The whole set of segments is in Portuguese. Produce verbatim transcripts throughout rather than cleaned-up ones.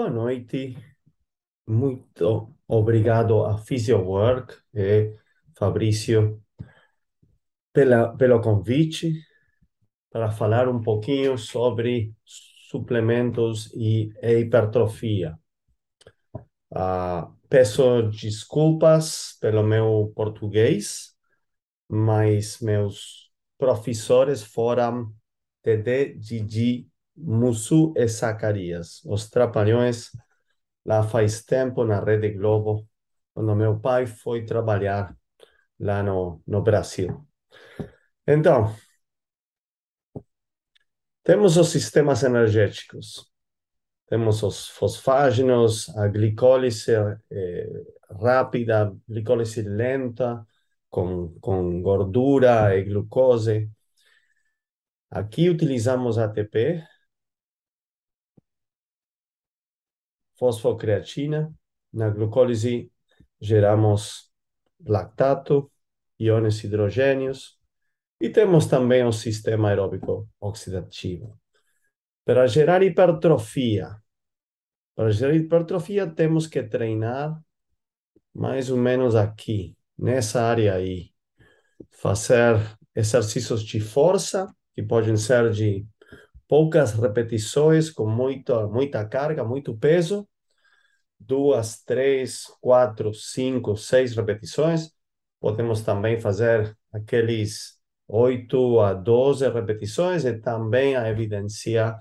Boa noite, muito obrigado a PhysioWork e Fabrício pela, pelo convite para falar um pouquinho sobre suplementos e hipertrofia. Ah, peço desculpas pelo meu português, mas meus professores foram T D, Didi, Musu e Zacarias, os trapalhões lá faz tempo na Rede Globo, quando meu pai foi trabalhar lá no, no Brasil. Então, temos os sistemas energéticos, temos os fosfágenos, a glicólise eh, rápida, a glicólise lenta, com, com gordura e glucose. Aqui utilizamos A T P, fosfocreatina, na glucólise geramos lactato, íons hidrogênios, e temos também o sistema aeróbico oxidativo. Para gerar hipertrofia, para gerar hipertrofia temos que treinar mais ou menos aqui, nessa área aí, fazer exercícios de força, que podem ser de poucas repetições, com muita, muita carga, muito peso, duas, três, quatro, cinco, seis repetições. Podemos também fazer aqueles oito a doze repetições, e também a evidência,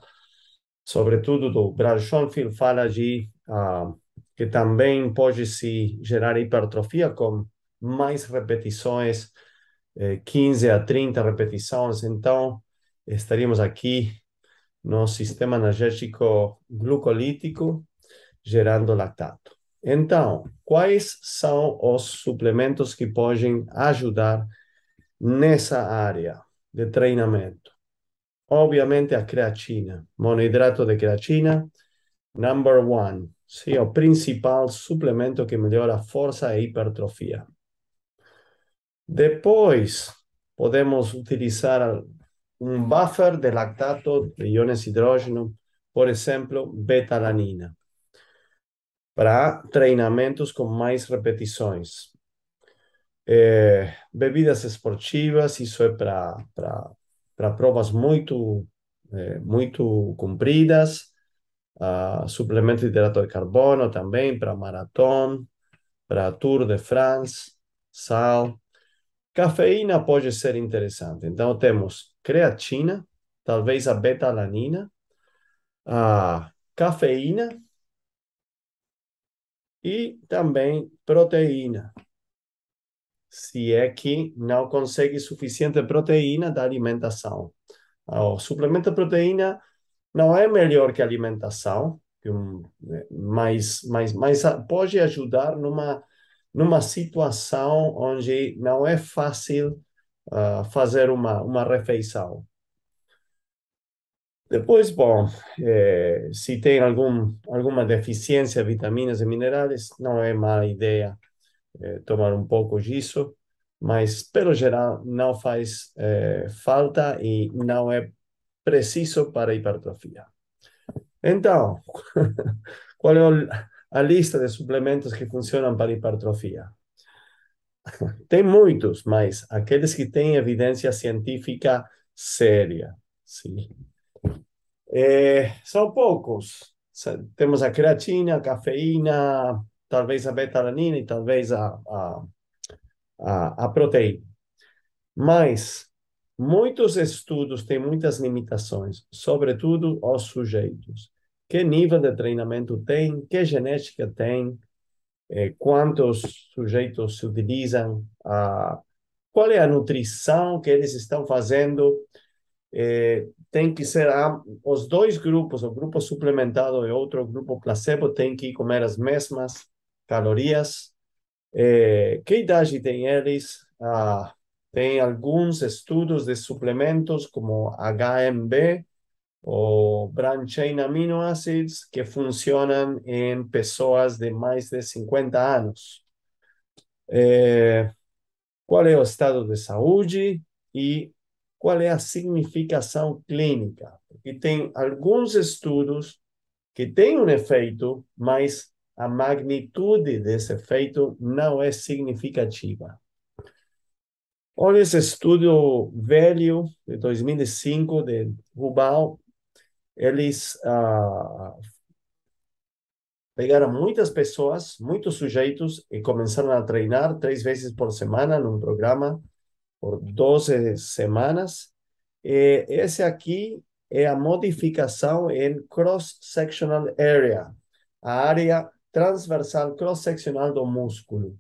sobretudo do Brad Schoenfeld, fala de uh, que também pode se gerar hipertrofia com mais repetições, eh, quinze a trinta repetições. Então, estaríamos aqui no sistema energético glucolítico, gerando lactato. Então, quais são os suplementos que podem ajudar nessa área de treinamento? Obviamente, a creatina, monoidrato de creatina, number one, sim, o principal suplemento que melhora a força e hipertrofia. Depois, podemos utilizar um buffer de lactato, de íons hidrogênio, por exemplo, betalanina, para treinamentos com mais repetições. É, bebidas esportivas, isso é para para provas muito, é, muito compridas, uh, suplemento de hidrato de carbono também, para maratona, para Tour de France, sal. Cafeína pode ser interessante. Então, temos creatina, talvez a betalanina, a cafeína e também proteína. Se é que não consegue suficiente proteína da alimentação. O suplemento de proteína não é melhor que a alimentação, mas, mas, mas pode ajudar numa... numa situação onde não é fácil uh, fazer uma, uma refeição. Depois, bom, eh, se tem algum, alguma deficiência de vitaminas e minerais, não é má ideia eh, tomar um pouco disso, mas, pelo geral, não faz eh, falta e não é preciso para hipertrofia. Então, qual é o... a lista de suplementos que funcionam para hipertrofia? Tem muitos, mas aqueles que têm evidência científica séria. Sim. É, são poucos. Temos a creatina, a cafeína, talvez a betalanina e talvez a, a, a, a proteína. Mas muitos estudos têm muitas limitações, sobretudo aos sujeitos. Que nível de treinamento tem, que genética tem, eh, quantos sujeitos se utilizam, ah, qual é a nutrição que eles estão fazendo. Eh, tem que ser, ah, os dois grupos, o grupo suplementado e outro grupo placebo, tem que comer as mesmas calorias. Eh, que idade tem eles? Ah, tem alguns estudos de suplementos como H M B, ou Branched Chain Amino Acids, que funcionam em pessoas de mais de cinquenta anos. É, qual é o estado de saúde e qual é a significação clínica? E tem alguns estudos que tem um efeito, mas a magnitude desse efeito não é significativa. Olha esse estudo velho, de dois mil e cinco, de Hubal. Eles ah, pegaram muitas pessoas, muitos sujeitos, e começaram a treinar três vezes por semana num programa por doze semanas. E esse aqui é a modificação em cross-sectional area, a área transversal cross-seccional do músculo,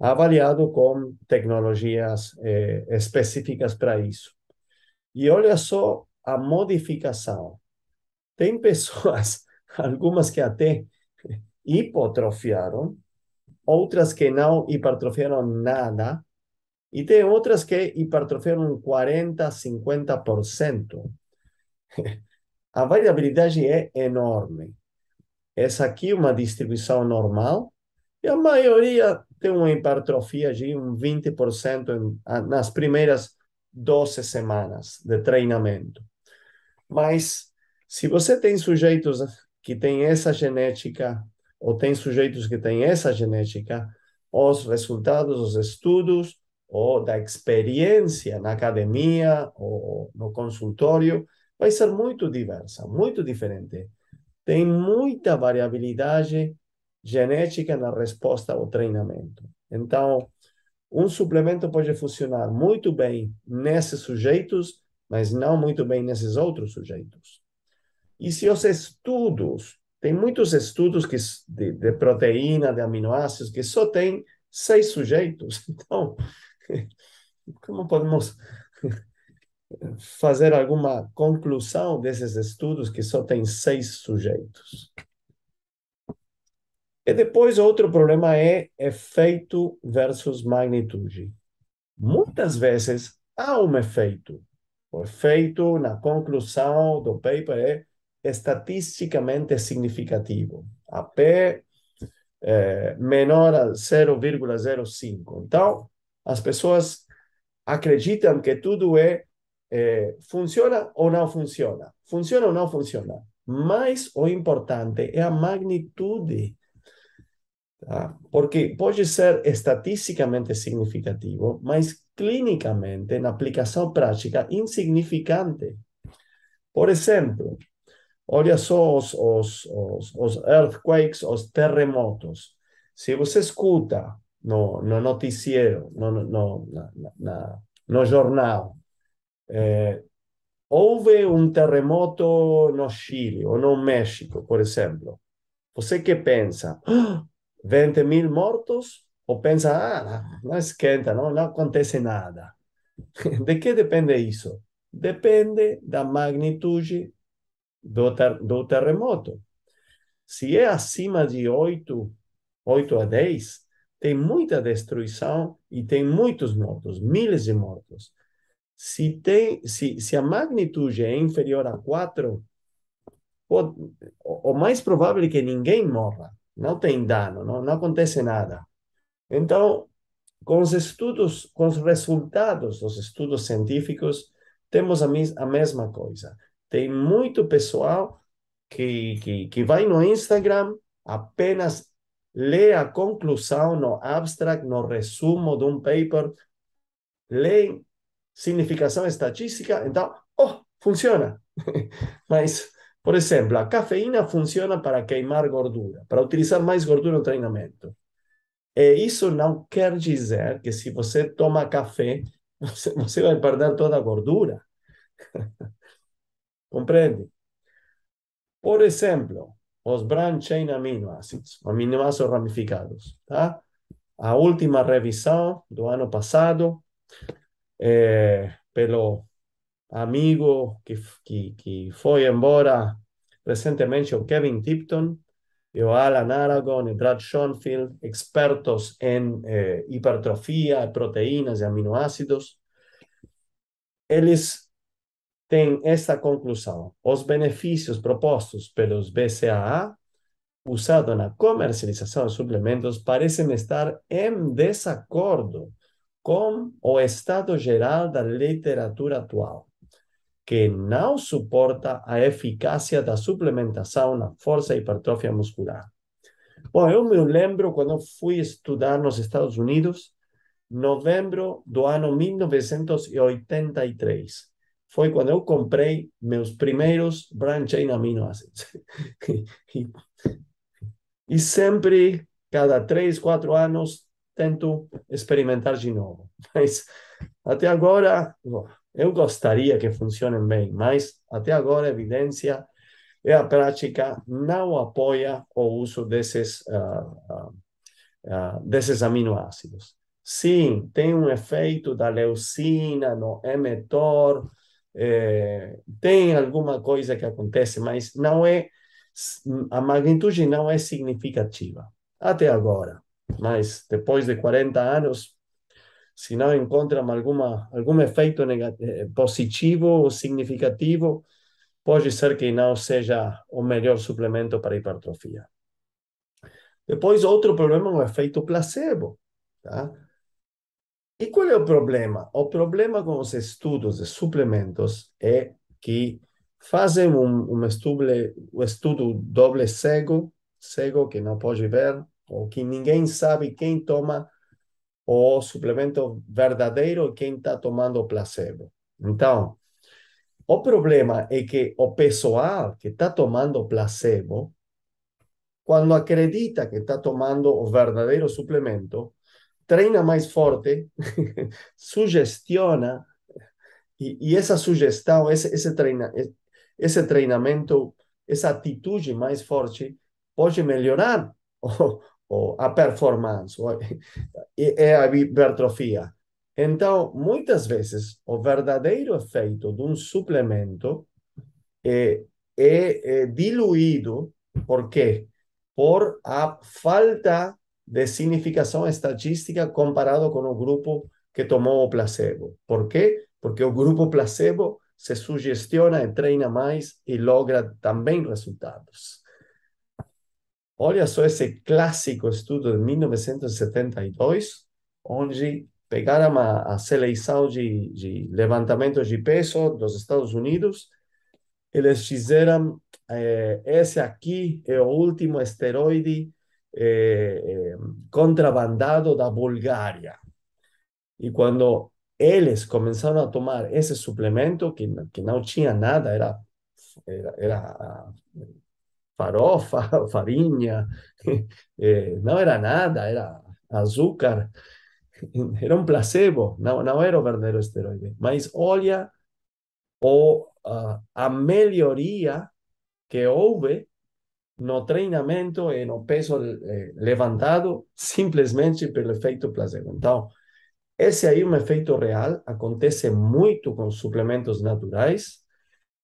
avaliado com tecnologias eh, específicas para isso. E olha só a modificação. Tem pessoas, algumas que até hipotrofiaram, outras que não hipertrofiaram nada, e tem outras que hipertrofiaram quarenta por cento, cinquenta por cento. A variabilidade é enorme. Essa aqui é uma distribuição normal, e a maioria tem uma hipertrofia de um vinte por cento em, nas primeiras doze semanas de treinamento. Mas, se você tem sujeitos que têm essa genética, ou tem sujeitos que têm essa genética, os resultados dos estudos, ou da experiência na academia, ou no consultório, vai ser muito diversa, muito diferente. Tem muita variabilidade genética na resposta ao treinamento. Então, um suplemento pode funcionar muito bem nesses sujeitos, mas não muito bem nesses outros sujeitos. E se os estudos, tem muitos estudos que, de, de proteína, de aminoácidos, que só tem seis sujeitos. Então, como podemos fazer alguma conclusão desses estudos que só tem seis sujeitos? E depois, outro problema é efeito versus magnitude. Muitas vezes há um efeito. O efeito, na conclusão do paper, é estatisticamente significativo. A P é menor a zero vírgula zero cinco. Então, as pessoas acreditam que tudo é, é funciona ou não funciona. Funciona ou não funciona. Mas o importante é a magnitude. Tá? Porque pode ser estatisticamente significativo, mas clinicamente, na aplicação prática, insignificante. Por exemplo, olha só os, os, os, os earthquakes, os terremotos. Se você escuta no, no noticiero, no, no, na, na, no jornal, é, houve um terremoto no Chile ou no México, por exemplo. Você que pensa... Ah! vinte mil mortos, ou pensa, ah, não esquenta, não, não acontece nada. De que depende isso? Depende da magnitude do, ter, do terremoto. Se é acima de oito, oito a dez, tem muita destruição e tem muitos mortos, milhares de mortos. Se, tem, se, se a magnitude é inferior a quatro, pode, o, o mais provável é que ninguém morra. Não tem dano, não, não acontece nada. Então, com os estudos, com os resultados dos estudos científicos, temos a, mes- a mesma coisa. Tem muito pessoal que, que, que vai no Instagram, apenas lê a conclusão no abstract, no resumo de um paper, lê significação estatística, então, oh, funciona. Mas... Por exemplo, a cafeína funciona para queimar gordura, para utilizar mais gordura no treinamento. E isso não quer dizer que se você toma café, você, você vai perder toda a gordura. Compreende? Por exemplo, os brand chain aminoácidos, aminoácidos ramificados. Tá? A última revisão do ano passado, é, pelo... amigo que, que, que foi embora recentemente, o Kevin Tipton, e o Alan Aragon e Brad Schoenfeld, expertos em eh, hipertrofia, proteínas e aminoácidos, eles têm esta conclusão. Os benefícios propostos pelos B C A A, usados na comercialização de suplementos, parecem estar em desacordo com o estado geral da literatura atual. que não suporta a eficácia da suplementação na força e hipertrófia muscular. Bom, eu me lembro quando eu fui estudar nos Estados Unidos, novembro do ano mil novecentos e oitenta e três. Foi quando eu comprei meus primeiros branched chain aminoácidos. e, e sempre, cada três, quatro anos, tento experimentar de novo. Mas até agora, bom, eu gostaria que funcionem bem, mas até agora a evidência e a prática não apoia o uso desses, uh, uh, desses aminoácidos. Sim, tem um efeito da leucina no mTOR, eh, tem alguma coisa que acontece, mas não é, a magnitude não é significativa, até agora. Mas depois de quarenta anos, se não encontram alguma, algum efeito negativo, positivo ou significativo, pode ser que não seja o melhor suplemento para hipertrofia. Depois, outro problema é o efeito placebo, tá? E qual é o problema? O problema com os estudos de suplementos é que fazem um, um, estudo, um estudo doble cego, cego que não pode ver, ou que ninguém sabe quem toma o suplemento verdadeiro e quem está tomando o placebo. Então, o problema é que o pessoal que está tomando o placebo, quando acredita que está tomando o verdadeiro suplemento, treina mais forte, sugestiona, e, e essa sugestão, esse, esse, treina, esse treinamento, essa atitude mais forte, pode melhorar o, o, a performance, o, e, e a hipertrofia. Então, muitas vezes, o verdadeiro efeito de um suplemento é, é, é diluído, por quê? Por a falta de significação estatística comparado com o grupo que tomou o placebo. Por quê? Porque o grupo placebo se sugestiona e treina mais e logra também resultados. Olha só esse clássico estudo de mil novecentos e setenta e dois, onde pegaram a, a seleção de, de levantamento de peso dos Estados Unidos, eles fizeram, eh, esse aqui é o último esteroide eh, eh, contrabandado da Bulgária. E quando eles começaram a tomar esse suplemento, que, que não tinha nada, era, era, era farofa, farinha, eh, não era nada, era açúcar, era um placebo, não, não era o verdadeiro esteroide. Mas olha o, uh, a melhoria que houve no treinamento e no peso eh, levantado simplesmente pelo efeito placebo. Então, esse aí é um efeito real, acontece muito com suplementos naturais.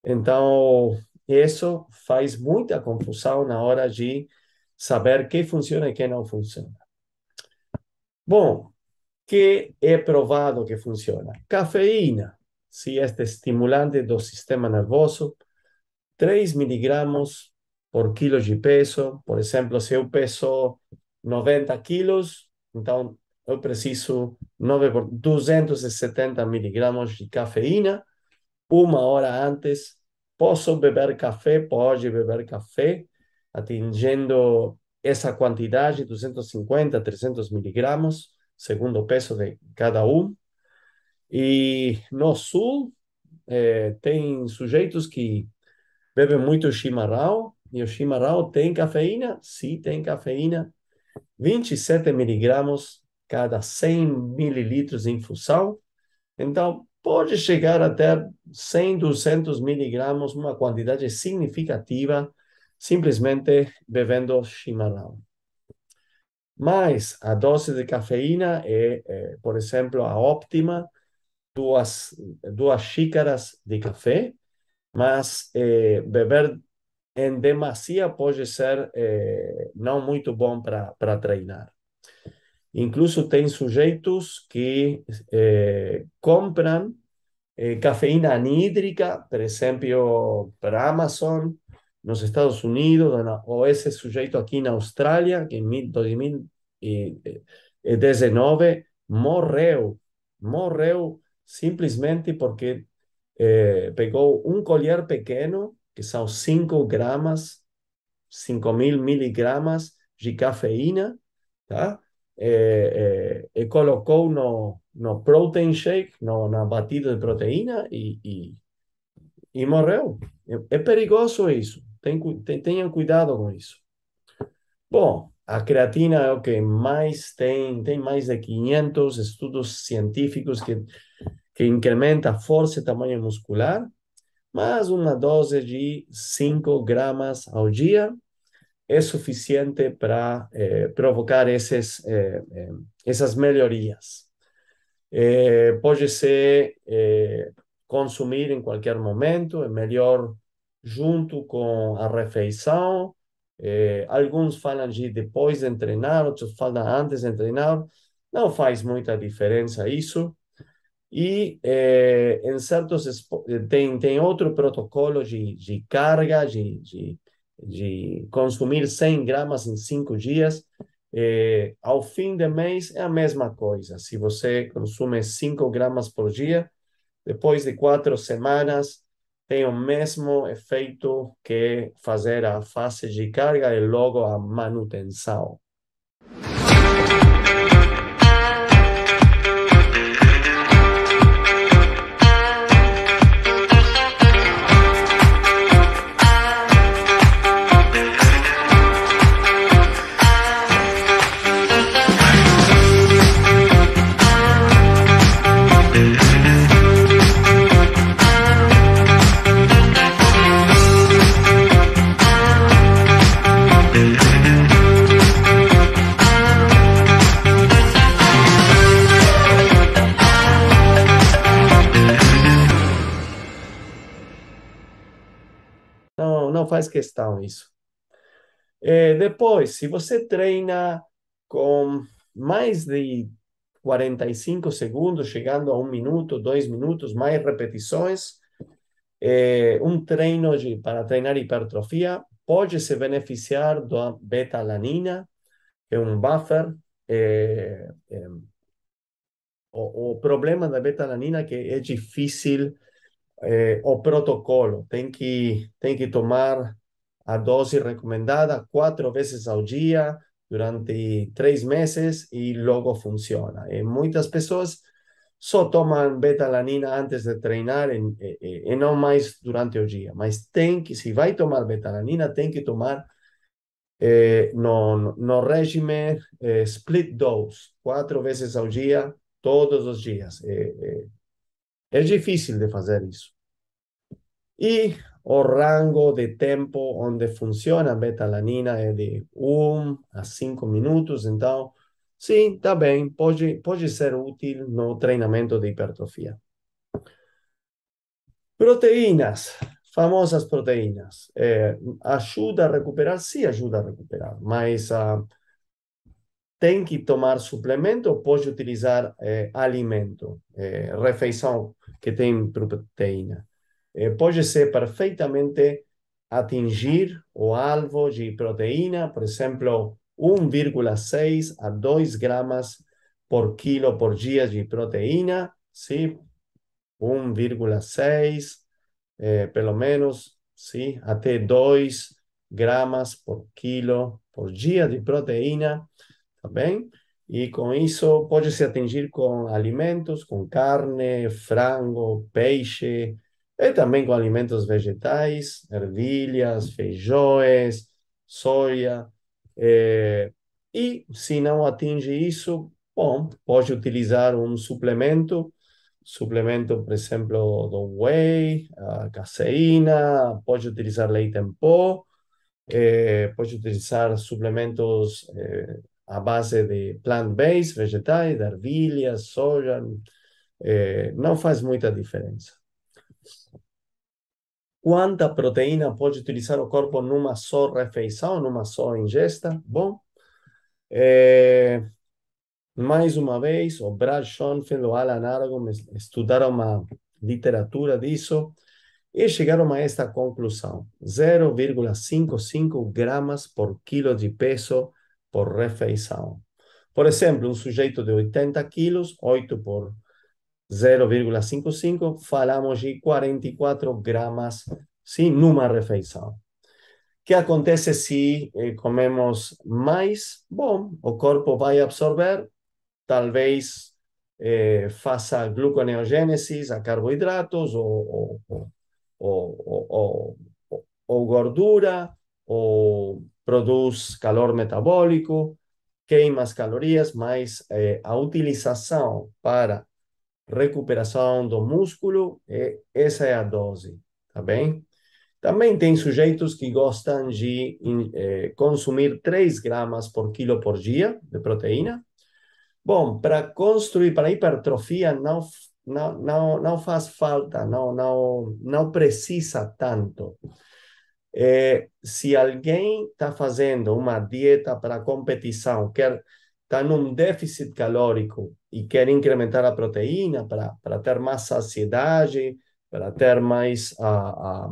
Então, isso faz muita confusão na hora de saber que funciona e que não funciona. Bom, que é provado que funciona. Cafeína, se este estimulante do sistema nervoso, três miligramas por quilo de peso. Por exemplo, se eu peso noventa quilos, então eu preciso duzentos e setenta miligramas de cafeína. Uma hora antes, posso beber café, pode beber café, atingindo essa quantidade, duzentos e cinquenta, trezentos miligramas. Segundo o peso de cada um. E no sul, eh, tem sujeitos que bebem muito chimarrão, e o chimarrão tem cafeína? Sim, tem cafeína. vinte e sete miligramas cada cem mililitros de infusão. Então, pode chegar até cem, duzentos miligramas, uma quantidade significativa, simplesmente bebendo chimarrão. Mas a dose de cafeína é, é, por exemplo, a óptima, duas, duas xícaras de café, mas é, beber em demasia pode ser é, não muito bom para treinar. Incluso tem sujeitos que é, compram é, cafeína anídrica, por exemplo, para Amazon, nos Estados Unidos, ou esse sujeito aqui na Austrália, que em dois mil e dezenove morreu, morreu simplesmente porque é, pegou um colher pequeno, que são cinco gramas, cinco mil miligramas de cafeína, tá? É, é, e colocou no, no protein shake, no, na batida de proteína e, e, e morreu. É, é perigoso isso. Tem, tem, tenham cuidado com isso. Bom, a creatina é o que mais tem, tem mais de quinhentos estudos científicos que, que incrementa a força e tamanho muscular, mas uma dose de cinco gramas ao dia é suficiente para eh, provocar esses, eh, essas melhorias. Eh, pode ser eh, consumir em qualquer momento, é melhor junto com a refeição. Eh, alguns falam de depois de treinar, outros falam antes de treinar. Não faz muita diferença isso. E eh, em certos tem, tem outro protocolo de, de carga, de, de, de consumir cem gramas em cinco dias. Eh, ao fim do mês é a mesma coisa. Se você consome cinco gramas por dia, depois de quatro semanas, tem o mesmo efeito que fazer a fase de carga e logo a manutenção. Faz questão isso. E depois, se você treina com mais de quarenta e cinco segundos, chegando a um minuto, dois minutos, mais repetições, é, um treino de, para treinar hipertrofia pode se beneficiar da beta-alanina, que é um buffer. É, é, o, o problema da beta-alanina é que é difícil... É, o protocolo tem que tem que tomar a dose recomendada quatro vezes ao dia durante três meses e logo funciona. E muitas pessoas só tomam beta-alanina antes de treinar e, e, e não mais durante o dia. Mas tem que, se vai tomar beta-alanina, tem que tomar eh, no, no regime eh, split dose, quatro vezes ao dia, todos os dias. Eh, eh, É difícil de fazer isso. E o rango de tempo onde funciona a beta-alanina é de um a cinco minutos. Então, sim, tá bem, pode, pode ser útil no treinamento de hipertrofia. Proteínas, famosas proteínas. É, ajuda a recuperar? Sim, ajuda a recuperar, mas... Uh, tem que tomar suplemento, pode utilizar eh, alimento, eh, refeição que tem proteína. Eh, pode ser perfeitamente atingir o alvo de proteína, por exemplo, um vírgula seis a dois gramas por quilo por dia de proteína, sim? um vírgula seis, eh, pelo menos, sim? Até dois gramas por quilo por dia de proteína. Tá bem? E com isso pode se atingir com alimentos, com carne, frango, peixe, e também com alimentos vegetais, ervilhas, feijões, soja. É... E se não atinge isso, bom, pode utilizar um suplemento, suplemento, por exemplo, do whey, a caseína, pode utilizar leite em pó, é... pode utilizar suplementos... É... à base de plant-based, vegetais, ervilha, soja, eh, não faz muita diferença. Quanta proteína pode utilizar o corpo numa só refeição, numa só ingesta? Bom, eh, mais uma vez, o Brad Schoenfeld, o Alan Aragon estudaram uma literatura disso e chegaram a esta conclusão. zero vírgula cinquenta e cinco gramas por quilo de peso por refeição. Por exemplo, um sujeito de oitenta quilos, oito por zero vírgula cinquenta e cinco, falamos de quarenta e quatro gramas, sim, numa refeição. O que acontece se eh, comemos mais? Bom, o corpo vai absorver, talvez eh, faça gluconeogênese a carboidratos ou, ou, ou, ou, ou, ou gordura, ou produz calor metabólico, queima as calorias, mas eh, a utilização para recuperação do músculo, eh, essa é a dose, tá bem? Também tem sujeitos que gostam de eh, consumir três gramas por quilo por dia de proteína. Bom, para construir, para hipertrofia, não, não, não, não faz falta, não, não, não precisa tanto. Eh, se alguém está fazendo uma dieta para competição, quer está num déficit calórico e quer incrementar a proteína para ter mais saciedade, para ter mais... a, a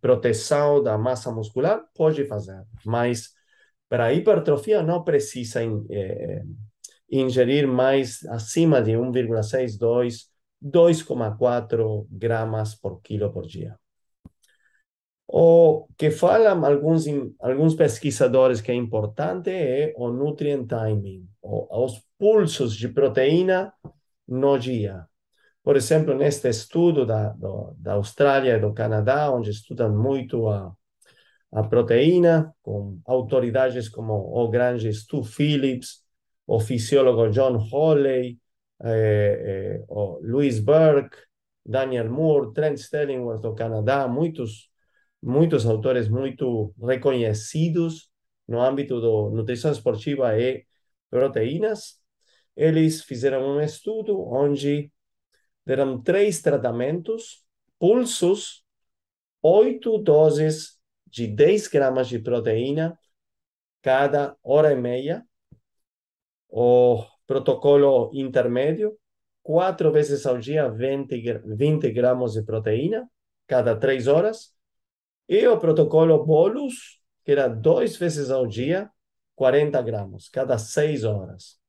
proteção da massa muscular, pode fazer, mas para hipertrofia não precisa in, eh, ingerir mais acima de um vírgula sessenta e dois, dois vírgula quatro gramas por quilo por dia. O que falam alguns, alguns pesquisadores que é importante é o nutrient timing, ou, os pulsos de proteína no dia. Por exemplo, neste estudo da, do, da Austrália e do Canadá, onde estudam muito a, a proteína, com autoridades como o grande Stu Phillips, o fisiólogo John Hawley, eh, eh, o Louis Burke, Daniel Moore, Trent Stellingworth do Canadá, muitos, muitos autores muito reconhecidos no âmbito da nutrição esportiva e proteínas. Eles fizeram um estudo onde deram três tratamentos, pulsos, oito doses de dez gramas de proteína cada hora e meia, o protocolo intermédio, quatro vezes ao dia, vinte gramas de proteína cada três horas, e o protocolo bolus, que era duas vezes ao dia, quarenta gramas cada seis horas.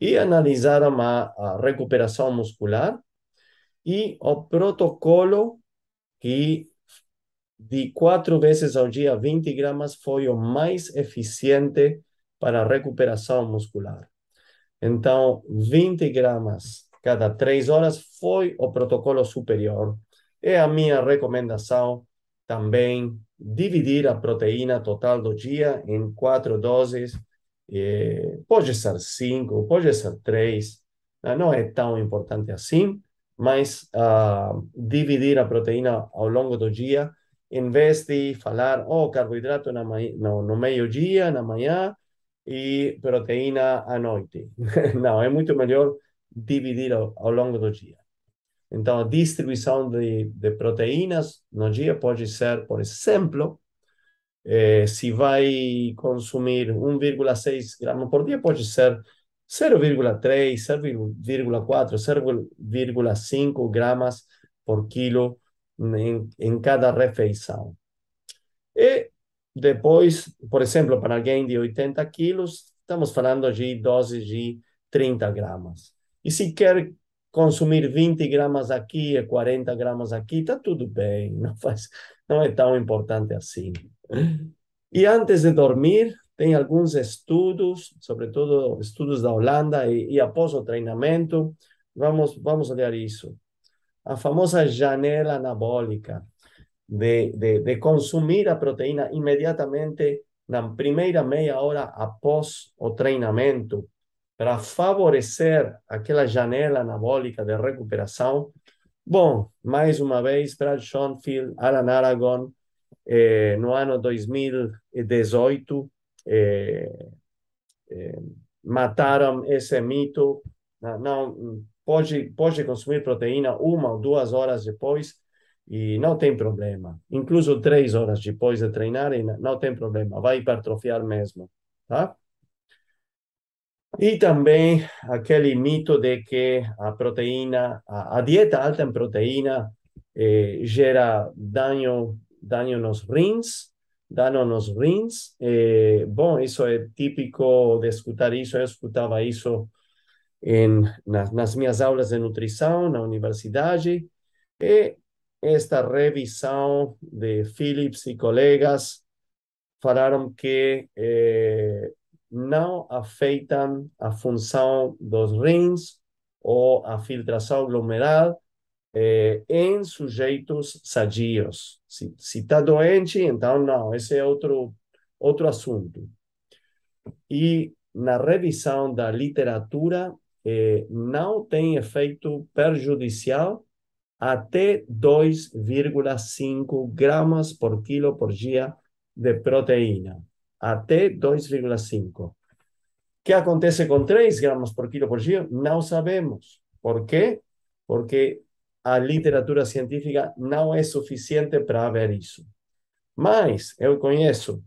E analisaram a, a recuperação muscular e o protocolo que de quatro vezes ao dia, vinte gramas, foi o mais eficiente para a recuperação muscular. Então, vinte gramas cada três horas foi o protocolo superior. É a minha recomendação também dividir a proteína total do dia em quatro doses. É, pode ser cinco, pode ser três, não é tão importante assim, mas uh, dividir a proteína ao longo do dia, em vez de falar, oh, carboidrato na no, no meio-dia, na manhã, e proteína à noite. Não, é muito melhor dividir ao, ao longo do dia. Então, a distribuição de, de proteínas no dia pode ser, por exemplo, Eh, se vai consumir um vírgula seis gramas por dia, pode ser zero vírgula três, zero vírgula quatro, zero vírgula cinco gramas por quilo em, em cada refeição. E depois, por exemplo, para alguém de oitenta quilos, estamos falando de doses de trinta gramas. E se quer consumir vinte gramas aqui e quarenta gramas aqui, está tudo bem, não faz, não é tão importante assim. E antes de dormir, tem alguns estudos, sobretudo estudos da Holanda, e, e após o treinamento, vamos, vamos olhar isso. A famosa janela anabólica de, de, de consumir a proteína imediatamente na primeira meia hora após o treinamento, para favorecer aquela janela anabólica de recuperação. Bom, mais uma vez, Brad Schoenfeld, Alan Aragon, Eh, no ano dois mil e dezoito, eh, eh, mataram esse mito. Não, não pode, pode consumir proteína uma ou duas horas depois e não tem problema. Incluso três horas depois de treinar, e não, não tem problema, vai hipertrofiar mesmo, tá? E também aquele mito de que a proteína, a, a dieta alta em proteína eh, gera danho Dano nos rins, dano nos rins. É, bom, isso é típico de escutar isso, eu escutava isso em, na, nas minhas aulas de nutrição na universidade, e esta revisão de Phillips e colegas falaram que eh, não afetam a função dos rins ou a filtração glomerular eh, em sujeitos sadios. Se está doente, então não, esse é outro, outro assunto. E na revisão da literatura, eh, não tem efeito prejudicial até dois vírgula cinco gramas por quilo por dia de proteína. Até dois vírgula cinco. O que acontece com três gramas por quilo por dia? Não sabemos. Por quê? Porque a literatura científica não é suficiente para ver isso. Mas eu conheço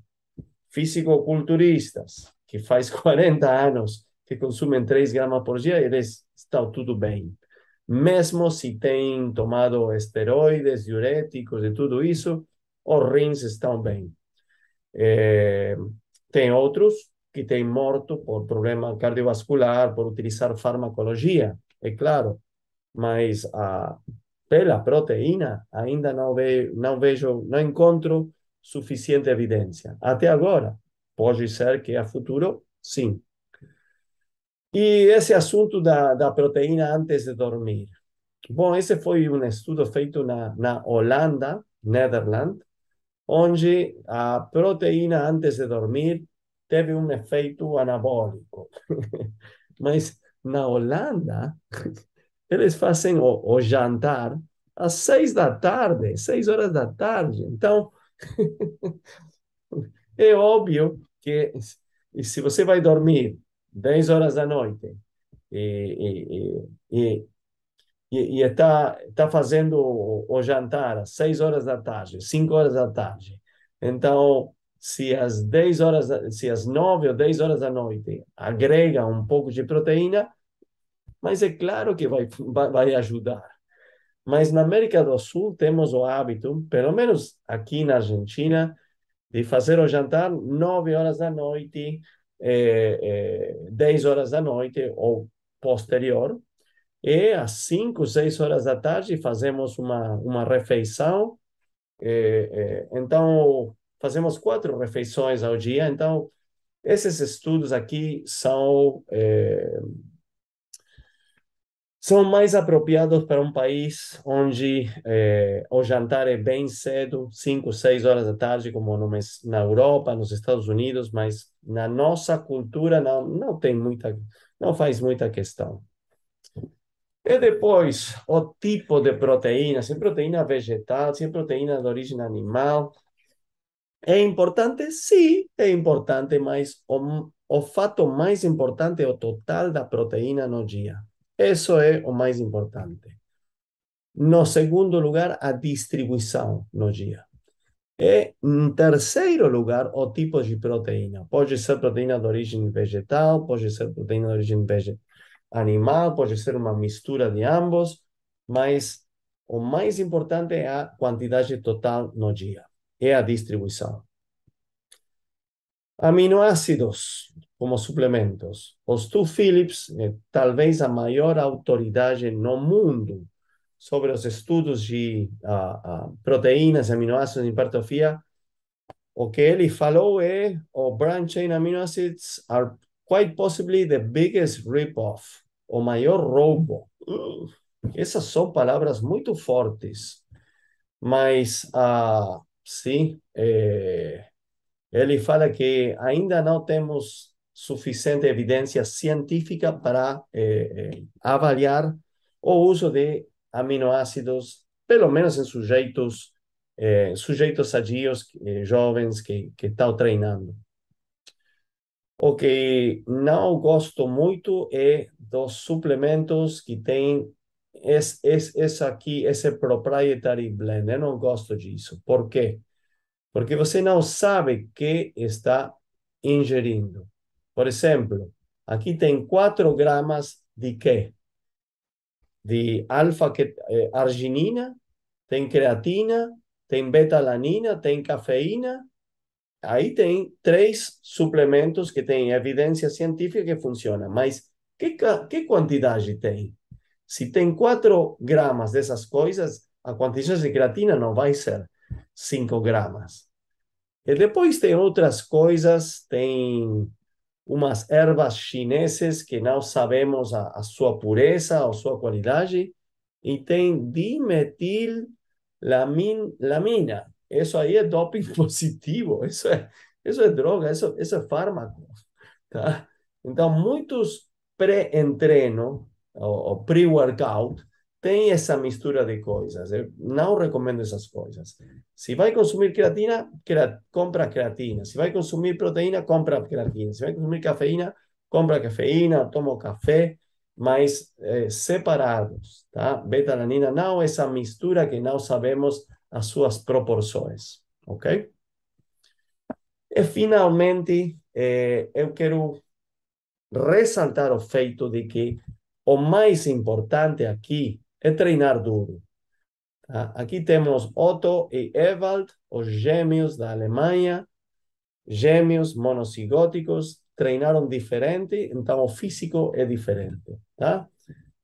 fisiculturistas que faz quarenta anos que consumem três gramas por dia e eles estão tudo bem. Mesmo se têm tomado esteroides, diuréticos e tudo isso, os rins estão bem. É, tem outros que têm morto por problema cardiovascular, por utilizar farmacologia, é claro, mas a, pela proteína ainda não, ve, não vejo, não encontro suficiente evidência. Até agora, pode ser que a futuro, sim. E esse assunto da, da proteína antes de dormir. Bom, esse foi um estudo feito na, na Holanda, Netherlands, onde a proteína antes de dormir teve um efeito anabólico. Mas na Holanda, eles fazem o, o jantar às seis da tarde, seis horas da tarde. Então, é óbvio que se você vai dormir dez horas da noite e, e, e, e está, está fazendo o, o jantar às seis horas da tarde, cinco horas da tarde. Então, se às dez horas, se às nove ou dez horas da noite agrega um pouco de proteína, mas é claro que vai, vai, vai ajudar. Mas na América do Sul temos o hábito, pelo menos aqui na Argentina, de fazer o jantar nove horas da noite, É, é, dez horas da noite ou posterior, e às cinco, seis horas da tarde fazemos uma, uma refeição, é, é, então fazemos quatro refeições ao dia. Então esses estudos aqui são, é, são mais apropriados para um país onde é, o jantar é bem cedo, cinco, seis horas da tarde, como no, na Europa, nos Estados Unidos, mas na nossa cultura não, não tem muita, não faz muita questão. E depois, o tipo de proteína, se é proteína vegetal, se é proteína de origem animal, é importante? Sim, é importante, mas o, o fato mais importante é o total da proteína no dia. Isso é o mais importante. No segundo lugar, a distribuição no dia. E, em terceiro lugar, o tipo de proteína. Pode ser proteína de origem vegetal, pode ser proteína de origem animal, pode ser uma mistura de ambos, mas o mais importante é a quantidade total no dia, é a distribuição. Aminoácidos como suplementos. O Stu Phillips é talvez a maior autoridade no mundo sobre os estudos de uh, uh, proteínas, aminoácidos e hipertrofia. O que ele falou é o branch chain aminoacids are quite possibly the biggest rip-off, o maior roubo. Uh, essas são palavras muito fortes, mas uh, sim, é, ele fala que ainda não temos suficiente evidência científica para eh, eh, avaliar o uso de aminoácidos, pelo menos em sujeitos, eh, sujeitos sadios, eh, jovens que que estão treinando. O que não gosto muito é dos suplementos que têm esse, esse, esse aqui, esse proprietary blend. Eu não gosto disso. Por quê? Porque você não sabe o que está ingerindo. Por exemplo, aqui tem quatro gramas de quê? De alfa-arginina, tem creatina, tem beta-alanina, tem cafeína. Aí tem três suplementos que têm evidência científica que funcionam, mas que, que quantidade tem? Se tem quatro gramas dessas coisas, a quantidade de creatina não vai ser cinco gramas. E depois tem outras coisas, tem umas ervas chinesas que não sabemos a, a sua pureza ou sua qualidade, e tem dimetilamina. Isso aí é doping positivo, isso é, isso é droga, isso, isso é fármaco, tá? Então, muitos pré-entreno, ou pre-workout, tem essa mistura de coisas. Eu não recomendo essas coisas. Se vai consumir creatina, crea, compra creatina. Se vai consumir proteína, compra creatina. Se vai consumir cafeína, compra cafeína, toma café, mas é, separados, tá? Betalanina não, essa mistura que não sabemos as suas proporções, ok? E, finalmente, eh, eu quero ressaltar o feito de que o mais importante aqui é treinar duro. Tá? Aqui temos Otto e Ewald, os gêmeos da Alemanha, gêmeos monocigóticos, treinaram diferente, então o físico é diferente. Tá?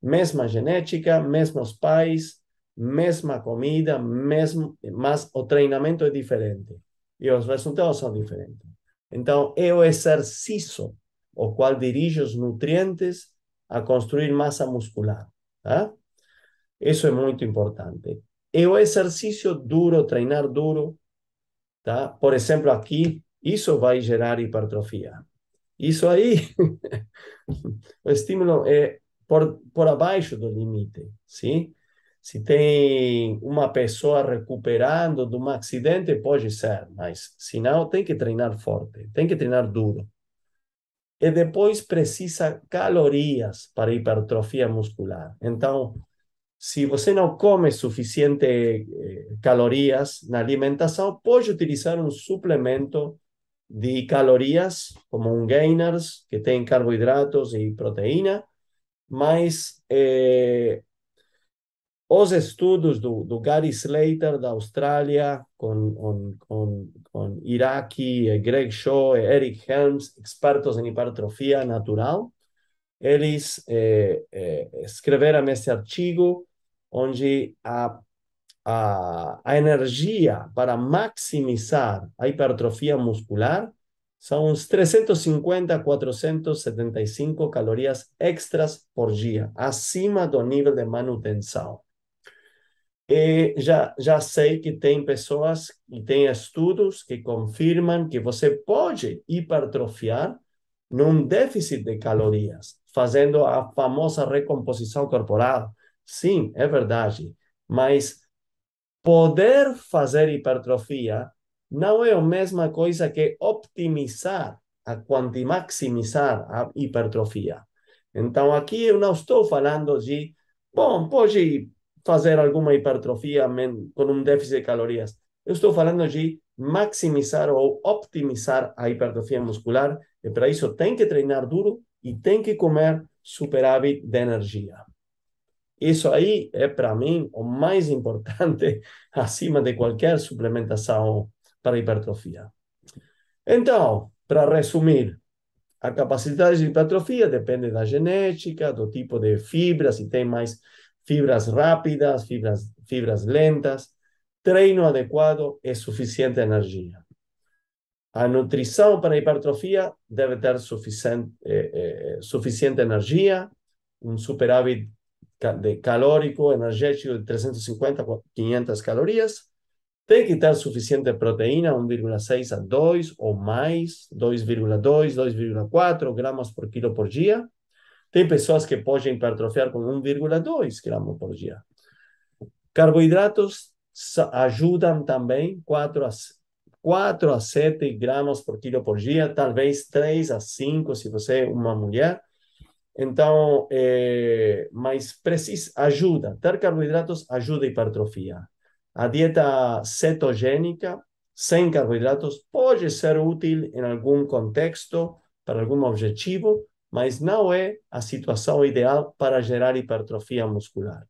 Mesma genética, mesmos pais, mesma comida, mesmo, mas o treinamento é diferente. E os resultados são diferentes. Então, é o exercício o qual dirige os nutrientes a construir massa muscular. Tá? Isso é muito importante. É o exercício duro, treinar duro. Tá? Por exemplo, aqui, isso vai gerar hipertrofia. Isso aí, o estímulo é por, por abaixo do limite, sim? Se tem uma pessoa recuperando de um acidente, pode ser, mas se não, tem que treinar forte, tem que treinar duro. E depois precisa calorias para hipertrofia muscular. Então, se você não come suficiente calorias na alimentação, pode utilizar um suplemento de calorias, como um gainers, que tem carboidratos e proteína, mas... Eh, Os estudos do, do Gary Slater, da Austrália, com, com, com, com Iraqi, Greg Shaw, Eric Helms, expertos em hipertrofia natural, eles eh, eh, escreveram esse artigo onde a, a, a energia para maximizar a hipertrofia muscular são uns trezentos e cinquenta a quatrocentos e setenta e cinco calorias extras por dia, acima do nível de manutenção. E já, já sei que tem pessoas e tem estudos que confirmam que você pode hipertrofiar num déficit de calorias, fazendo a famosa recomposição corporal. Sim, é verdade, mas poder fazer hipertrofia não é a mesma coisa que optimizar, a quanti maximizar a hipertrofia. Então, aqui eu não estou falando de, bom, pode fazer alguma hipertrofia com um déficit de calorias. Eu estou falando de maximizar ou optimizar a hipertrofia muscular, e para isso tem que treinar duro e tem que comer superávit de energia. Isso aí é, para mim, o mais importante, acima de qualquer suplementação para hipertrofia. Então, para resumir, a capacidade de hipertrofia depende da genética, do tipo de fibra, se tem mais fibras rápidas, fibras, fibras lentas, treino adequado e suficiente energia. A nutrição para a hipertrofia deve ter suficiente, eh, eh, suficiente energia, um superávit de calórico, energético de trezentos e cinquenta a quinhentas calorias, tem que ter suficiente proteína, um vírgula seis a dois ou mais, dois vírgula dois, dois vírgula quatro gramas por quilo por dia. Tem pessoas que podem hipertrofiar com um vírgula dois gramas por dia. Carboidratos ajudam também, quatro a sete gramas por quilo por dia, talvez três a cinco se você é uma mulher. Então, é, mas precisa, ajuda. Ter carboidratos ajuda a hipertrofia. A dieta cetogênica, sem carboidratos, pode ser útil em algum contexto, para algum objetivo, mas não é a situação ideal para gerar hipertrofia muscular.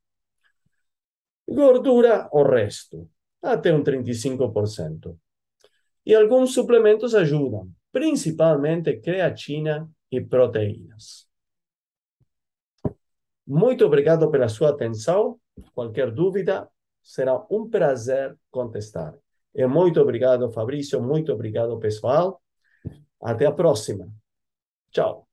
Gordura, o resto, até um trinta e cinco por cento. E alguns suplementos ajudam, principalmente creatina e proteínas. Muito obrigado pela sua atenção. Qualquer dúvida, será um prazer contestar. E muito obrigado, Fabrício. Muito obrigado, pessoal. Até a próxima. Tchau.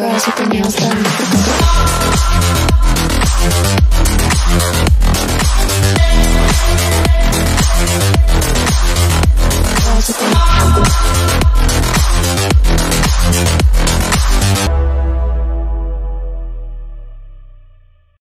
Girls with their nails done.